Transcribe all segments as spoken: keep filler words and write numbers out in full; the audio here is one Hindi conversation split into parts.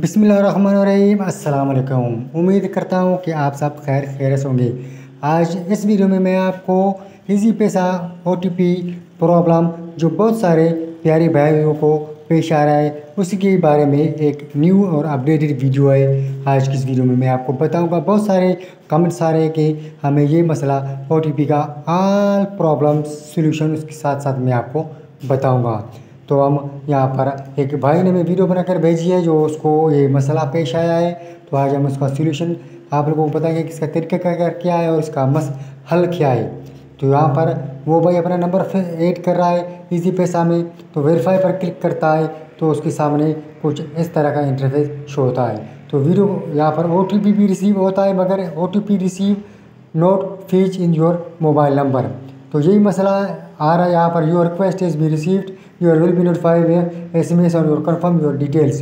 बिस्मिल्लाहिर्रहमानिर्रहीम, अस्सलाम वालेकुम। उम्मीद करता हूँ कि आप सब खैर खैरियत होंगे। आज इस वीडियो में मैं आपको इजी पैसा ओ टी पी प्रॉब्लम जो बहुत सारे प्यारे भाइयों को पेश आ रहा है उसी के बारे में एक न्यू और अपडेटेड वीडियो है। आज की इस वीडियो में मैं आपको बताऊंगा। बहुत सारे कमेंट्स आ रहे हैं कि हमें ये मसला ओ टी पी का आल प्रॉब्लम सोल्यूशन उसके साथ साथ मैं आपको बताऊंगा। तो हम यहाँ पर एक भाई ने हमें वीडियो बनाकर भेजी है जो उसको ये मसला पेश आया है, तो आज हम उसका सोल्यूशन आप लोगों को बताएंगे कि इसका तरीका क्या है और इसका मस हल क्या है। तो यहाँ पर वो भाई अपना नंबर ऐड कर रहा है इजी पैसा में, तो वेरीफाई पर क्लिक करता है तो उसके सामने कुछ इस तरह का इंटरफेस शो होता है। तो वीडियो यहाँ पर ओ टी पी भी रिसीव होता है मगर O T P receive not fetch in your mobile number. तो यही मसला आ रहा है यहाँ पर। Your request is be received, your will be notified S M S और योर कन्फर्म योर डिटेल्स।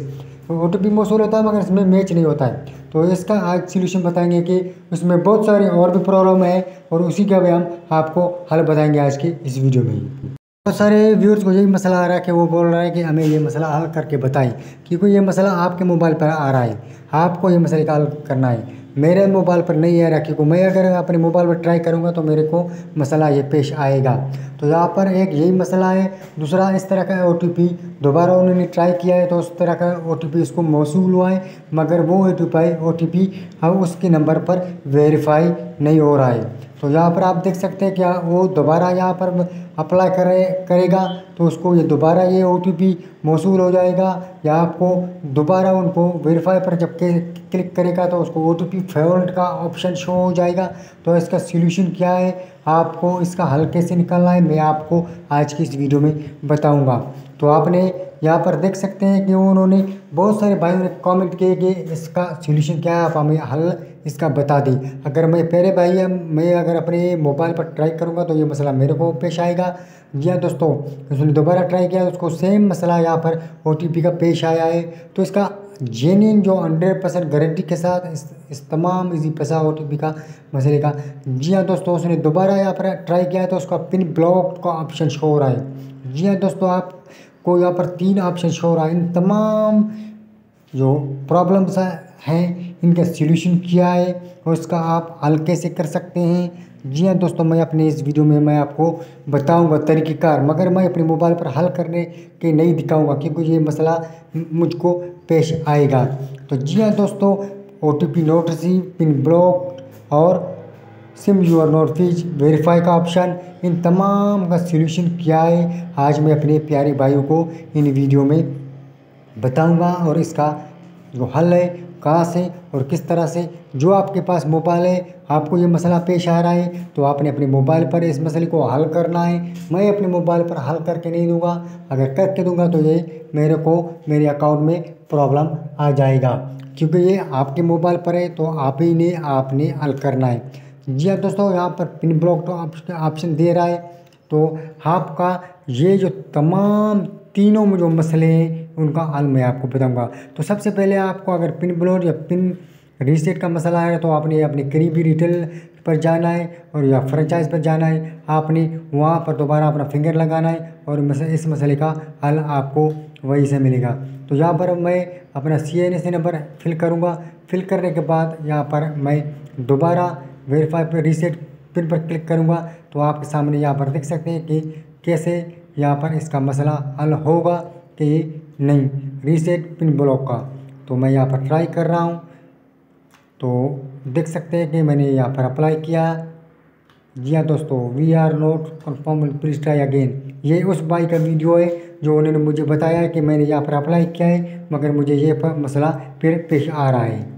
तो ओ टी पी मौसूल होता है मगर इसमें मैच नहीं होता है। तो इसका आज सोल्यूशन बताएंगे कि उसमें बहुत सारी और भी प्रॉब्लम है और उसी का भी हम आपको हल बताएंगे आज की इस वीडियो में। बहुत सारे व्यूअर्स को यही मसला आ रहा है कि वो बोल रहा है कि हमें ये मसला हल करके बताएं, क्योंकि ये मसला आपके मोबाइल पर आ रहा है, आपको ये मसले का हल करना है। मेरे मोबाइल पर नहीं आ रहा, क्योंकि मैं अगर अपने मोबाइल पर ट्राई करूंगा तो मेरे को मसला ये पेश आएगा। तो यहाँ पर एक यही मसला है। दूसरा, इस तरह का ओ टी पी दोबारा उन्होंने ट्राई किया है तो उस तरह का ओ टी पी उसको मौसूल हुआ है मगर वो ओ टी पी अब उसके नंबर पर वेरीफाई नहीं हो रहा है। तो यहाँ पर आप देख सकते हैं क्या वो दोबारा यहाँ पर अप्लाई करे करेगा तो उसको ये दोबारा ये ओ टी पी मौसूल हो जाएगा या आपको दोबारा उनको वेरीफाई पर जब क्लिक करेगा तो उसको ओ टी पी फॉरवर्ड का ऑप्शन शो हो जाएगा। तो इसका सोल्यूशन क्या है, आपको इसका हल कैसे निकालना है, मैं आपको आज की इस वीडियो में बताऊँगा। तो आपने यहाँ पर देख सकते हैं कि उन्होंने बहुत सारे भाइयों ने कमेंट किए कि इसका सोल्यूशन क्या है, आप हमें हल इसका बता दी। अगर मैं पहले भाई मैं अगर अपने मोबाइल पर ट्राई करूँगा तो ये मसला मेरे को पेश आएगा। जी हाँ दोस्तों, उसने दोबारा ट्राई किया उसको सेम मसला यहाँ पर ओ टी पी का पेश आया है। तो इसका जेन्युइन जो हंड्रेड परसेंट गारंटी के साथ इस, इस तमाम इजी पैसा ओ टी पी का मसले का, जी हाँ दोस्तों, उसने दोबारा यहाँ पर ट्राई किया तो उसका पिन ब्लॉक का ऑप्शन शो हो रहा है। जी हाँ दोस्तों, आप को यहाँ पर तीन ऑप्शन शो हो रहा है। इन तमाम जो प्रॉब्लम्स हैं इनका सोल्यूशन क्या है और इसका आप हल कैसे कर सकते हैं, जी हाँ दोस्तों, मैं अपने इस वीडियो में मैं आपको बताऊंगा तरीक़ेकार, मगर मैं अपने मोबाइल पर हल करने के नहीं दिखाऊंगा क्योंकि ये मसला मुझको पेश आएगा। तो जी हाँ दोस्तों, O T P not receive, pin block और SIM your not fetch verify का ऑप्शन, इन तमाम का सोल्यूशन क्या है आज मैं अपने प्यारे भाइयों को इन वीडियो में बताऊंगा। और इसका जो हल है कहाँ से और किस तरह से, जो आपके पास मोबाइल है आपको ये मसला पेश आ रहा है तो आपने अपने मोबाइल पर इस मसले को हल करना है। मैं अपने मोबाइल पर हल करके नहीं दूंगा, अगर करके दूंगा तो ये मेरे को मेरे अकाउंट में प्रॉब्लम आ जाएगा, क्योंकि ये आपके मोबाइल पर है तो आप ही ने आपने हल करना है। जी हाँ दोस्तों, यहाँ पर पिन ब्लॉक तो ऑप्शन दे रहा है। तो आपका ये जो तमाम तीनों में जो मसले हैं उनका हल मैं आपको बताऊंगा। तो सबसे पहले आपको अगर पिन ब्लॉक या पिन रीसेट का मसला है तो आपने अपने करीबी रिटेल पर जाना है और या फ्रेंचाइज पर जाना है, आपने वहाँ पर दोबारा अपना फिंगर लगाना है और इस मसले का हल आपको वहीं से मिलेगा। तो यहाँ पर मैं अपना C N S number fill करूँगा। फिल करने के बाद यहाँ पर मैं दोबारा वेरीफाई पर रीसेट पिन पर क्लिक करूँगा तो आपके सामने यहाँ पर देख सकते हैं कि कैसे यहाँ पर इसका मसला हल होगा कि नहीं, रीसेट पिन ब्लॉक का। तो मैं यहाँ पर ट्राई कर रहा हूँ तो देख सकते हैं कि मैंने यहाँ पर अप्लाई किया। जी हाँ दोस्तों, we are not confirm please try again, ये उस भाई का वीडियो है जो उन्होंने मुझे बताया कि मैंने यहाँ पर अप्लाई किया है मगर मुझे ये मसला फिर पेश आ रहा है।